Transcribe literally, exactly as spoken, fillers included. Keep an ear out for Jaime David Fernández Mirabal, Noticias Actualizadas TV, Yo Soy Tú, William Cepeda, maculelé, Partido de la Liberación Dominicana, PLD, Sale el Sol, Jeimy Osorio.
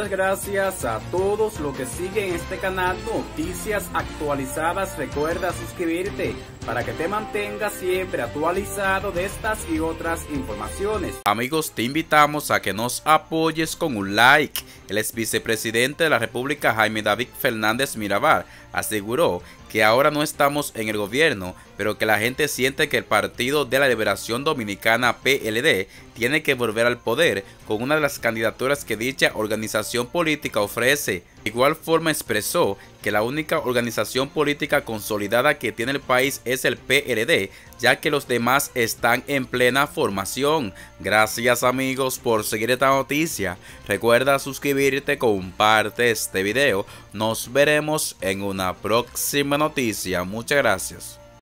muchas gracias a todos los que siguen este canal Noticias Actualizadas. Recuerda suscribirte para que te mantengas siempre actualizado de estas y otras informaciones. Amigos, te invitamos a que nos apoyes con un like. El ex vicepresidente de la República, Jaime David Fernández Mirabal, aseguró que ahora no estamos en el gobierno, pero que la gente siente que el Partido de la Liberación Dominicana, P L D, tiene que volver al poder con una de las candidaturas que dicha organización política ofrece. De igual forma expresó que la única organización política consolidada que tiene el país es el P L D, ya que los demás están en plena formación. Gracias amigos por seguir esta noticia. Recuerda suscribirte, comparte este video. Nos veremos en una próxima noticia. Muchas gracias.